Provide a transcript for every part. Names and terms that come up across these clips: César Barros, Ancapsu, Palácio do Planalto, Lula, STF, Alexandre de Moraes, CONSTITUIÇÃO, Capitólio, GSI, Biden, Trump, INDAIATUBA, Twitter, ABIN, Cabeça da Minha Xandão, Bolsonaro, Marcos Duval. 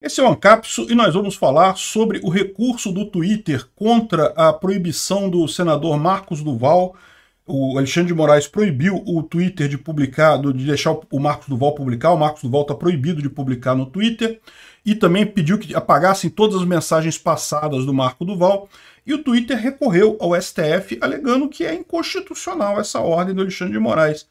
Esse é o Ancapsu e nós vamos falar sobre o recurso do Twitter contra a proibição do senador Marcos Duval. O Alexandre de Moraes proibiu o Twitter de publicar, de deixar o Marcos Duval publicar. O Marcos Duval está proibido de publicar no Twitter e também pediu que apagassem todas as mensagens passadas do Marcos Duval. E o Twitter recorreu ao STF alegando que é inconstitucional essa ordem do Alexandre de Moraes.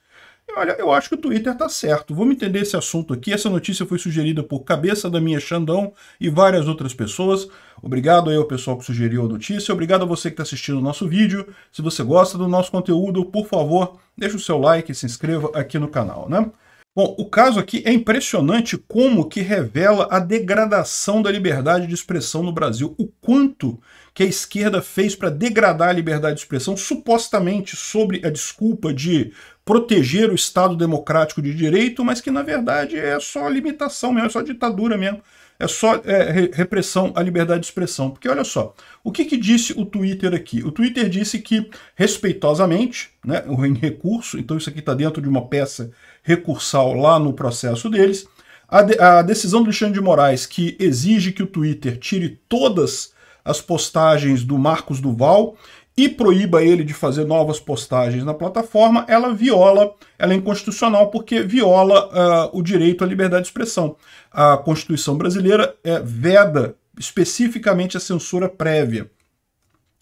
Olha, eu acho que o Twitter está certo. Vamos entender esse assunto aqui. Essa notícia foi sugerida por Cabeça da Minha Xandão e várias outras pessoas. Obrigado aí ao pessoal que sugeriu a notícia. Obrigado a você que está assistindo o nosso vídeo. Se você gosta do nosso conteúdo, por favor, deixa o seu like e se inscreva aqui no canal, né? Bom, o caso aqui é impressionante como que revela a degradação da liberdade de expressão no Brasil. O quanto que a esquerda fez para degradar a liberdade de expressão, supostamente sobre a desculpa de proteger o Estado democrático de direito, mas que na verdade é só limitação mesmo, é só ditadura mesmo, é só repressão à liberdade de expressão. Porque olha só, o que que disse o Twitter aqui? O Twitter disse que, respeitosamente, né, em recurso, então isso aqui está dentro de uma peça recursal lá no processo deles, a decisão do Alexandre de Moraes, que exige que o Twitter tire todas as postagens do Marcos Duval e proíba ele de fazer novas postagens na plataforma, ela é inconstitucional porque viola o direito à liberdade de expressão. A Constituição brasileira veda especificamente a censura prévia.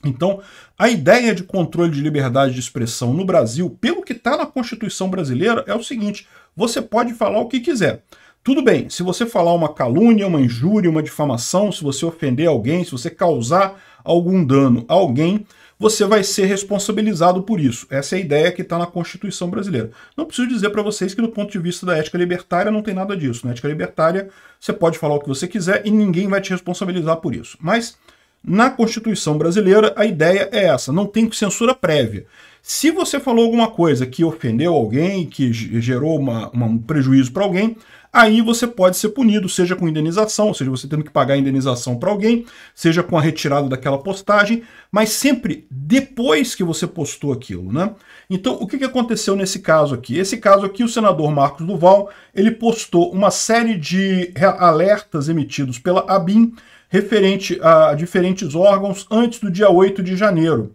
Então, a ideia de controle de liberdade de expressão no Brasil, pelo que está na Constituição brasileira, é o seguinte: você pode falar o que quiser. Tudo bem, se você falar uma calúnia, uma injúria, uma difamação, se você ofender alguém, se você causar algum dano a alguém, você vai ser responsabilizado por isso. Essa é a ideia que está na Constituição brasileira. Não preciso dizer para vocês que do ponto de vista da ética libertária não tem nada disso. Na ética libertária você pode falar o que você quiser e ninguém vai te responsabilizar por isso. Mas na Constituição brasileira a ideia é essa, não tem censura prévia. Se você falou alguma coisa que ofendeu alguém, que gerou um prejuízo para alguém, aí você pode ser punido, seja com indenização, ou seja, você tendo que pagar indenização para alguém, seja com a retirada daquela postagem, mas sempre depois que você postou aquilo, né? Então, o que aconteceu nesse caso aqui? Esse caso aqui, o senador Marcos Duval, ele postou uma série de alertas emitidos pela ABIN referente a diferentes órgãos antes do dia 8 de janeiro.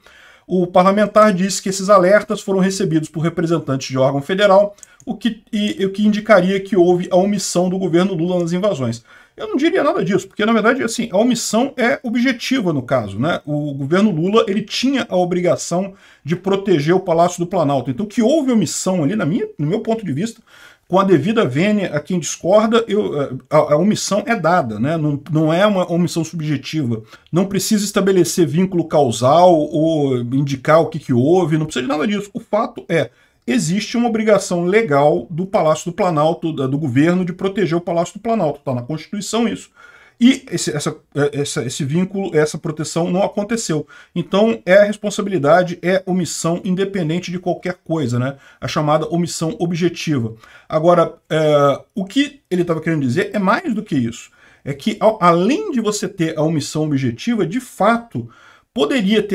O parlamentar disse que esses alertas foram recebidos por representantes de órgão federal, o que indicaria que houve a omissão do governo Lula nas invasões. Eu não diria nada disso, porque na verdade assim, a omissão é objetiva no caso, né? O governo Lula, ele tinha a obrigação de proteger o Palácio do Planalto. Então que houve omissão ali, no meu ponto de vista, com a devida vênia a quem discorda, a omissão é dada, né? Não é uma omissão subjetiva. Não precisa estabelecer vínculo causal ou indicar o que houve, não precisa de nada disso. O fato é, existe uma obrigação legal do Palácio do Planalto, do governo, de proteger o Palácio do Planalto. Está na Constituição isso. E esse vínculo, essa proteção não aconteceu. Então, é responsabilidade, é omissão independente de qualquer coisa, né? A chamada omissão objetiva. Agora, o que ele estava querendo dizer é mais do que isso. É que, além de você ter a omissão objetiva, de fato, poderia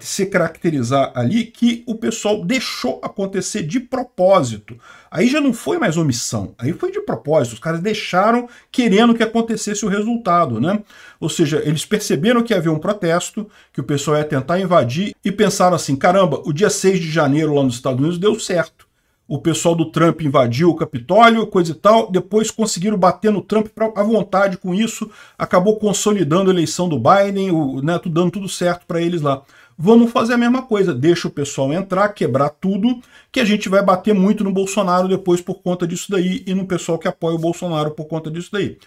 se caracterizar ali que o pessoal deixou acontecer de propósito. Aí já não foi mais omissão, aí foi de propósito. Os caras deixaram querendo que acontecesse o resultado, né? Ou seja, eles perceberam que havia um protesto, que o pessoal ia tentar invadir e pensaram assim, caramba, o dia 6 de janeiro lá nos Estados Unidos deu certo. O pessoal do Trump invadiu o Capitólio, coisa e tal, depois conseguiram bater no Trump à vontade com isso, acabou consolidando a eleição do Biden, né, dando tudo certo para eles lá. Vamos fazer a mesma coisa, deixa o pessoal entrar, quebrar tudo, que a gente vai bater muito no Bolsonaro depois por conta disso daí e no pessoal que apoia o Bolsonaro por conta disso daí.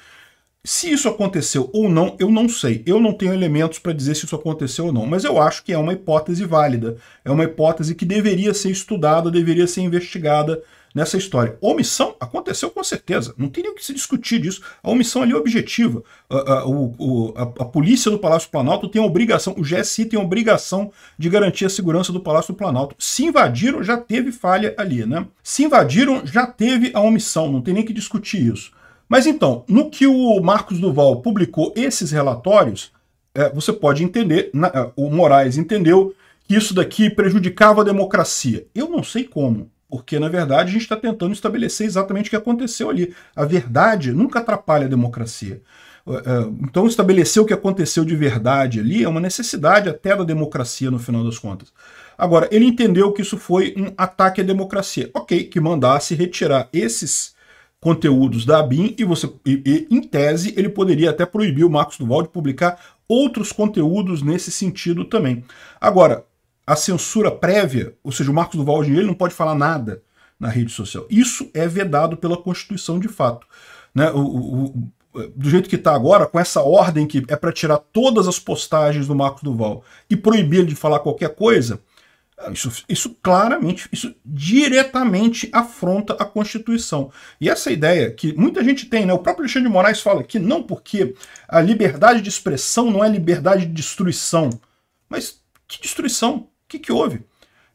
Se isso aconteceu ou não, eu não sei. Eu não tenho elementos para dizer se isso aconteceu ou não, mas eu acho que é uma hipótese válida. É uma hipótese que deveria ser estudada, deveria ser investigada nessa história. Omissão aconteceu com certeza, não tem nem o que se discutir disso. A omissão ali é objetiva. A polícia do Palácio do Planalto tem a obrigação, o GSI tem a obrigação de garantir a segurança do Palácio do Planalto. Se invadiram, já teve falha ali, né? Se invadiram, já teve a omissão, não tem nem que discutir isso. Mas então, no que o Marcos Duval publicou esses relatórios, você pode entender, o Moraes entendeu que isso daqui prejudicava a democracia. Eu não sei como. porque, na verdade, a gente está tentando estabelecer exatamente o que aconteceu ali. A verdade nunca atrapalha a democracia. Então, estabelecer o que aconteceu de verdade ali é uma necessidade até da democracia, no final das contas. Agora, ele entendeu que isso foi um ataque à democracia. Ok, que mandasse retirar esses conteúdos da ABIN e em tese, ele poderia até proibir o Marcos Duval de publicar outros conteúdos nesse sentido também. Agora, a censura prévia, ou seja, o Marcos Duval hoje ele não pode falar nada na rede social. Isso é vedado pela Constituição de fato. Né? Do jeito que está agora, com essa ordem que é para tirar todas as postagens do Marcos Duval e proibir ele de falar qualquer coisa, isso claramente, isso diretamente afronta a Constituição. E essa ideia que muita gente tem, né? O próprio Alexandre de Moraes fala que não, porque a liberdade de expressão não é liberdade de destruição. Mas que destruição? O que houve?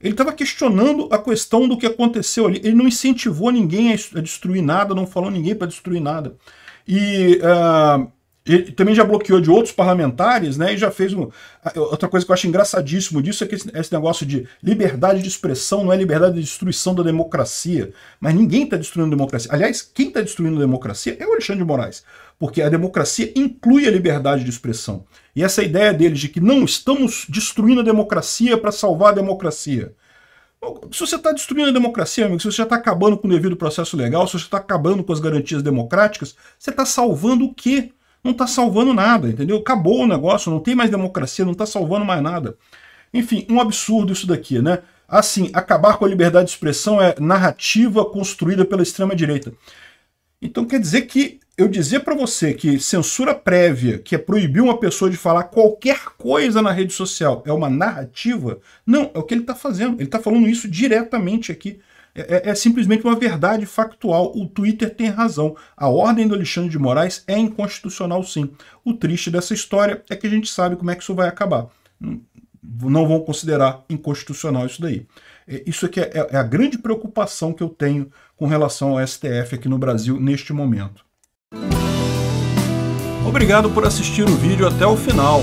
Ele estava questionando a questão do que aconteceu ali. Ele não incentivou ninguém a destruir nada, não falou ninguém para destruir nada. E ele também já bloqueou de outros parlamentares, né? E já fez um... Outra coisa que eu acho engraçadíssimo disso é que esse negócio de liberdade de expressão não é liberdade de destruição da democracia. Mas ninguém está destruindo a democracia. Aliás, quem está destruindo a democracia é o Alexandre de Moraes, porque a democracia inclui a liberdade de expressão. E essa ideia deles de que não estamos destruindo a democracia para salvar a democracia. Se você está destruindo a democracia, amigo, se você já está acabando com o devido processo legal, se você está acabando com as garantias democráticas, você está salvando o quê? Não está salvando nada, entendeu? Acabou o negócio, não tem mais democracia, não está salvando mais nada. Enfim, um absurdo isso daqui, né? Assim, acabar com a liberdade de expressão é narrativa construída pela extrema-direita. Então quer dizer que eu dizer para você que censura prévia, que é proibir uma pessoa de falar qualquer coisa na rede social, é uma narrativa? Não, é o que ele está fazendo. Ele está falando isso diretamente aqui. É simplesmente uma verdade factual. O Twitter tem razão. A ordem do Alexandre de Moraes é inconstitucional, sim. O triste dessa história é que a gente sabe como é que isso vai acabar. Não vão considerar inconstitucional isso daí. Isso aqui é a grande preocupação que eu tenho com relação ao STF aqui no Brasil neste momento. Obrigado por assistir o vídeo até o final.